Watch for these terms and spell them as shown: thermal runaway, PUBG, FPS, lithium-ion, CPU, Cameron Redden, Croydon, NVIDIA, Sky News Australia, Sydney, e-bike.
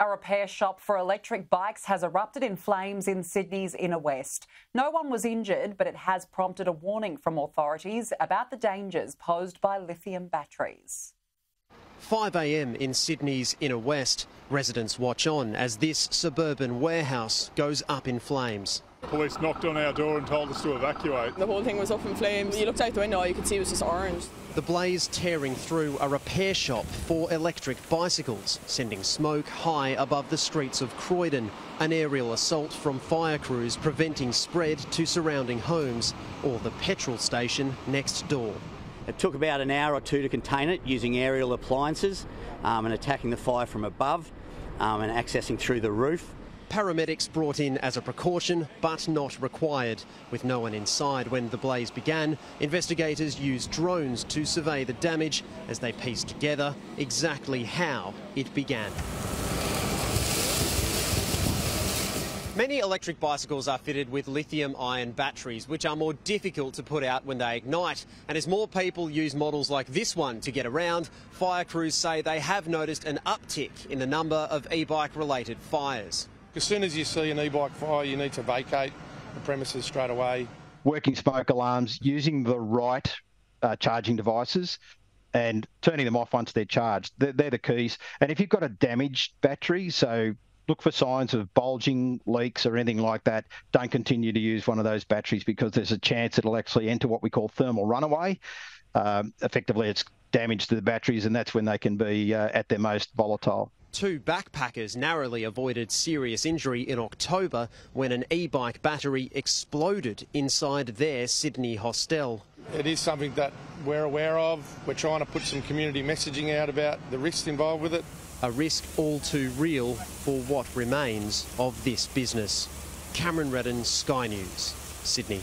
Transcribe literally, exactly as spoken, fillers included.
A repair shop for electric bikes has erupted in flames in Sydney's inner west. No one was injured, but it has prompted a warning from authorities about the dangers posed by lithium batteries. five a m in Sydney's inner west. Residents watch on as this suburban warehouse goes up in flames. Police knocked on our door and told us to evacuate. The whole thing was up in flames. You looked out the window, you could see it was just orange. The blaze tearing through a repair shop for electric bicycles, sending smoke high above the streets of Croydon. An aerial assault from fire crews preventing spread to surrounding homes or the petrol station next door. It took about an hour or two to contain it using aerial appliances um, and attacking the fire from above um, and accessing through the roof. Paramedics brought in as a precaution, but not required. With no one inside when the blaze began, investigators used drones to survey the damage as they pieced together exactly how it began. Many electric bicycles are fitted with lithium-ion batteries, which are more difficult to put out when they ignite. And as more people use models like this one to get around, fire crews say they have noticed an uptick in the number of e-bike-related fires. As soon as you see an e-bike fire, you need to vacate the premises straight away. Working smoke alarms, using the right uh, charging devices and turning them off once they're charged. They're, they're the keys. And if you've got a damaged battery, so look for signs of bulging, leaks or anything like that, don't continue to use one of those batteries because there's a chance it'll actually enter what we call thermal runaway. Um, effectively, it's damage to the batteries, and that's when they can be uh, at their most volatile. Two backpackers narrowly avoided serious injury in October when an e-bike battery exploded inside their Sydney hostel. It is something that we're aware of. We're trying to put some community messaging out about the risks involved with it. A risk all too real for what remains of this business. Cameron Redden, Sky News, Sydney.